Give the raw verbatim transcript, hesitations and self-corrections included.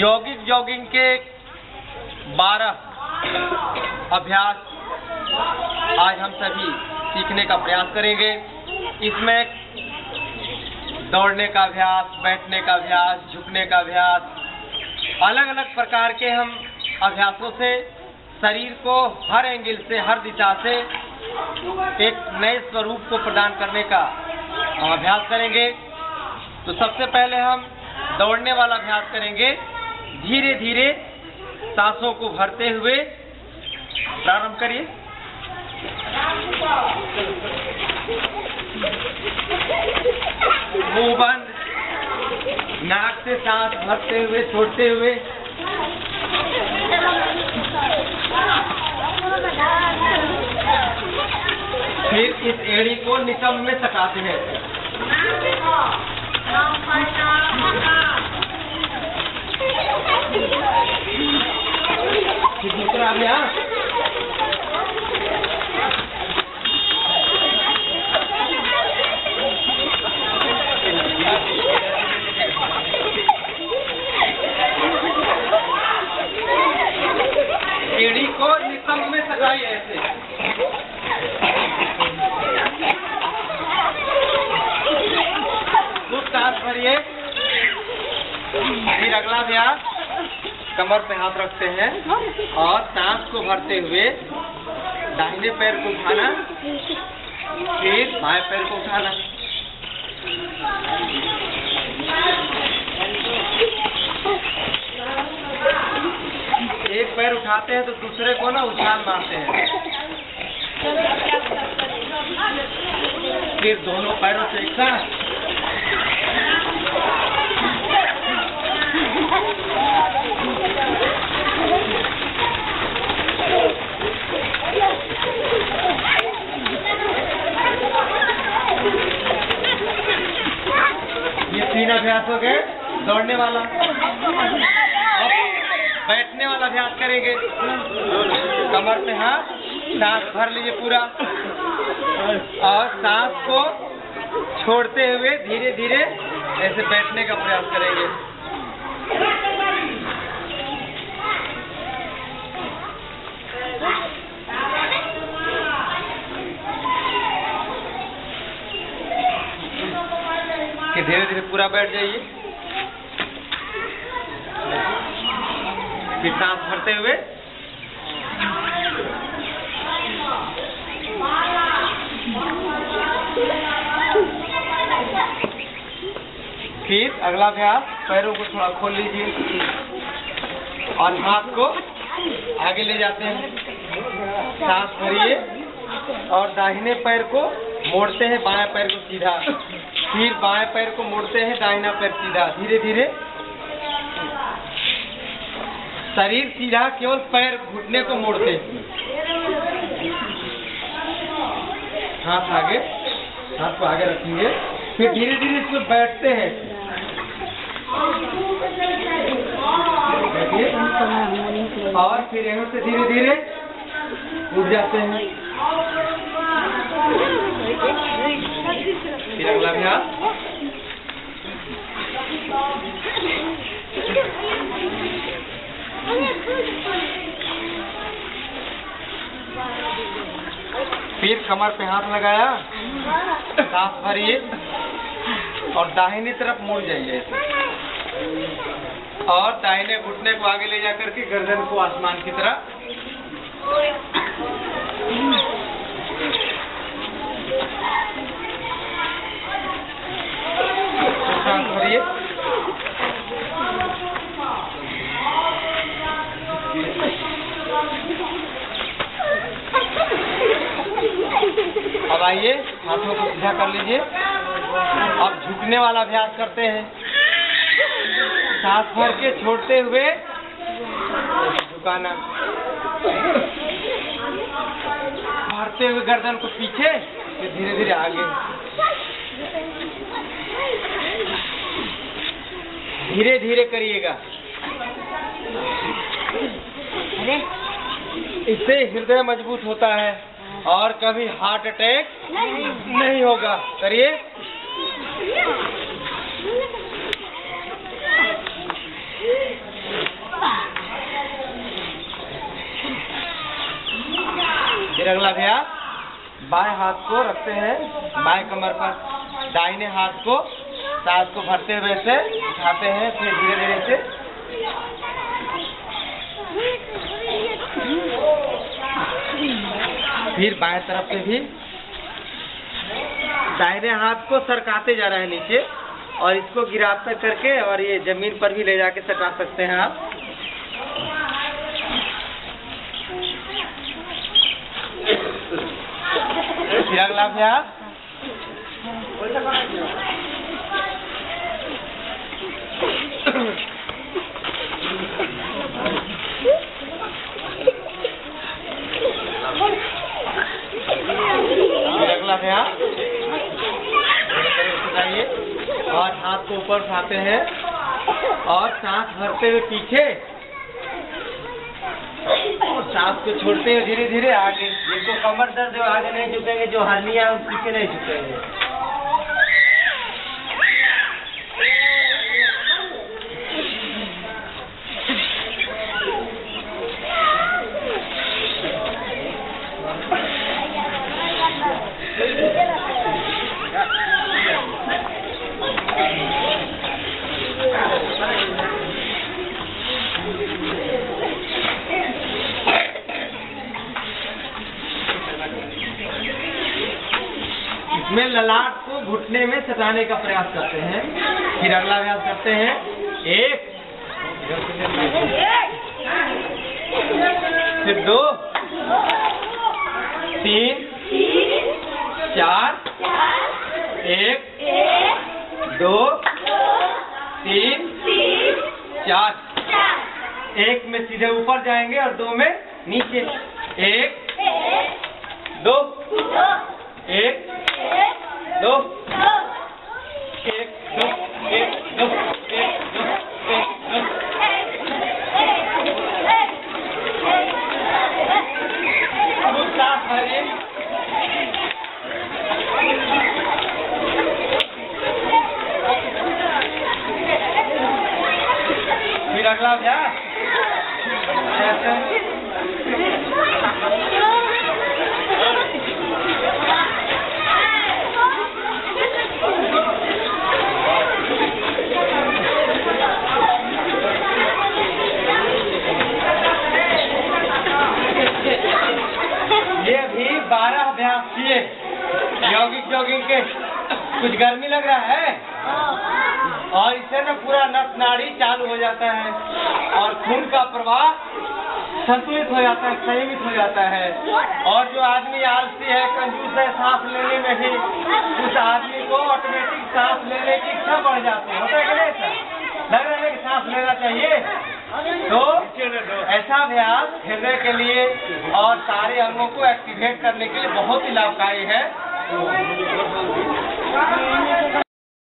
यौगिक जॉगिंग के बारह अभ्यास आज हम सभी सीखने का प्रयास करेंगे। इसमें दौड़ने का अभ्यास, बैठने का अभ्यास, झुकने का अभ्यास, अलग अलग प्रकार के हम अभ्यासों से शरीर को हर एंगल से, हर दिशा से एक नए स्वरूप को प्रदान करने का हम अभ्यास करेंगे। तो सबसे पहले हम दौड़ने वाला अभ्यास करेंगे। धीरे धीरे सांसों को भरते हुए प्रारंभ करिए। मुंह बंद, नाक से सांस भरते हुए छोड़ते हुए। फिर इस एड़ी को नितंब में सकाते हैं। दूसरा अभ्यास एड़ी को नितंब में सकाइए ऐसे। फिर अगला अभ्यास, कमर पे हाथ रखते हैं और सांस को भरते हुए दाहिने पैर को उठाना, फिर बाएं पैर को उठाना। एक पैर उठाते हैं तो दूसरे को ना उछाल मारते हैं। फिर दोनों पैरों से एक साथ। तीन अभ्यास हो गए दौड़ने वाला। अब बैठने वाला अभ्यास करेंगे। कमर पे हाथ, सांस भर लीजिए पूरा और सांस को छोड़ते हुए धीरे धीरे ऐसे बैठने का प्रयास करेंगे। धीरे धीरे पूरा बैठ जाइए। फिर सांस भरते हुए फिर अगला अभ्यास, पैरों को थोड़ा खोल लीजिए और हाथ को आगे ले जाते हैं। सांस भरिए और दाहिने पैर को मोड़ते हैं, बाएं पैर को सीधा। फिर बाएं पैर को मोड़ते हैं, दाहिना पैर सीधा। धीरे धीरे शरीर सीधा, केवल पैर घुटने को मोड़ते हैं। हाथ आगे, हाथ को आगे रखेंगे। फिर धीरे धीरे इसको बैठते हैं। और फिर यहाँ से धीरे धीरे उठ जाते हैं। फिर अगला अभ्यास, फिर कमर पे हाथ लगाया, सांस भरिए और दाहिनी तरफ मुड़ जाइए और दाहिने घुटने को आगे ले जाकर के गर्दन को आसमान की तरफ। सांस भरिए अब आइए हाथों को सीधा कर लीजिए। अब झुकने वाला अभ्यास करते हैं। सांस भर के छोड़ते हुए झुकाना, भरते हुए गर्दन को पीछे, फिर धीरे धीरे आगे। धीरे धीरे करिएगा, इससे हृदय मजबूत होता है और कभी हार्ट अटैक नहीं होगा। करिए। फिर अगला भैया बाएं हाथ को रखते हैं बाएं कमर पर, दाहिने हाथ को सांस को भरते हुए से उठाते हैं, फिर धीरे धीरे से फिर बाएं तरफ से भी दाहिने हाथ को सरकाते जा रहे हैं नीचे और इसको गिरावता करके और ये जमीन पर भी ले जाके सटा सकते हैं आप। फिर अगला अभ्यास अगला अभ्यास और हाथ को ऊपर उठाते हैं और सांस भरते हुए पीछे और सांस को छोड़ते हुए धीरे धीरे आगे। ये तो कमर दर्द जो आगे नहीं झुकेंगे, जो हर्निया है पीछे नहीं झुकेंगे। इसमें ललाट को घुटने में सटाने का प्रयास करते हैं। फिर अगला अभ्यास करते हैं एक, फिर दो, तीन, चार, एक, दो, तीन, चार। एक में सीधे ऊपर जाएंगे और दो में नीचे। एक, दो, एक, दो, एक, दो, एक, दो, एक, दो, एक, दो। फिर अगला अभ्यास बारह अभ्यास किए यौगिक जॉगिंग के। कुछ गर्मी लग रहा है और इससे ना पूरा नस नाड़ी चालू हो जाता है और खून का प्रवाह संतुलित हो जाता है, संयमित हो जाता है। और जो आदमी आलसी है, कंजूस है सांस लेने में ही, उस आदमी को ऑटोमेटिक सांस लेने की इच्छा बढ़ जाती है। होता है कि नहीं? लग रहा है कि सांस लेना चाहिए। तो ऐसा अभ्यास हृदय के लिए और सारे अंगों को एक्टिवेट करने के लिए बहुत ही लाभकारी है।